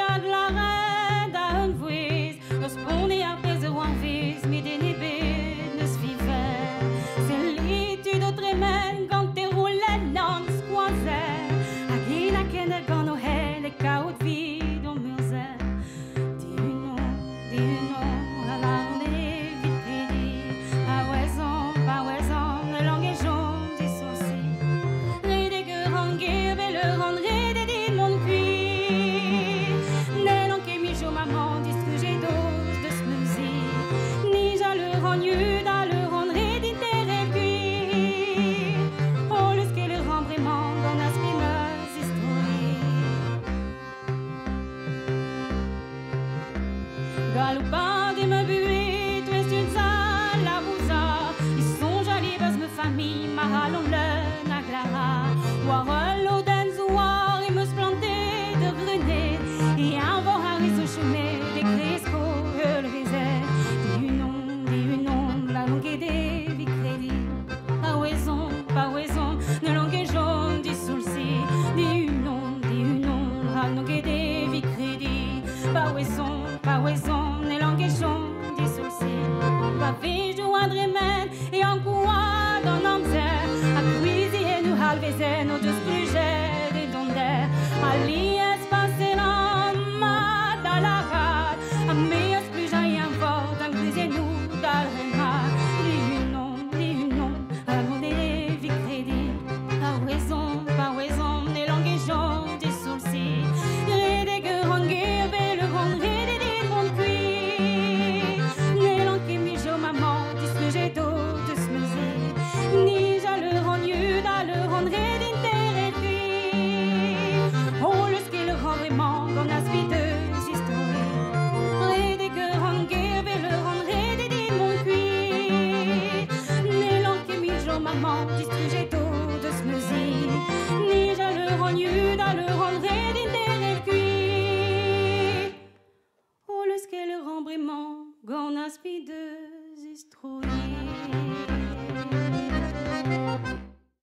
ad la reda un vuis Nos poni apreze un vis mi denibit nos vivet Solitudo tremen gante rule non squanze Agina kene gano hele caut vidon murze Di uno Galopin des me buées, tu es une salle à bouzard. Ils sont jolis, vas me famille, ma rallonge le naglara. Warel, Oden, Zouar, ils me splantaient de grenet. Et un vent à réseau chômé, des crespo, le réset. Dis une ombre, la langue est des vicrédits. Pas ouaison, ne langue est jaune, dis soulci. Dis une ombre, la langue est des vicrédits. Pas ouaison. Vez joindre men et en quoi dans l'amzer a cuisiner nous halvezen au dos sujet et donder ali es passeran ma dalarat a me es plus rien fort d'un cuisiner nous d'alma les non à mon des vicrédits pas raison les langues gens des sourcils les dégueux ranguer vers le rendre Gonna speed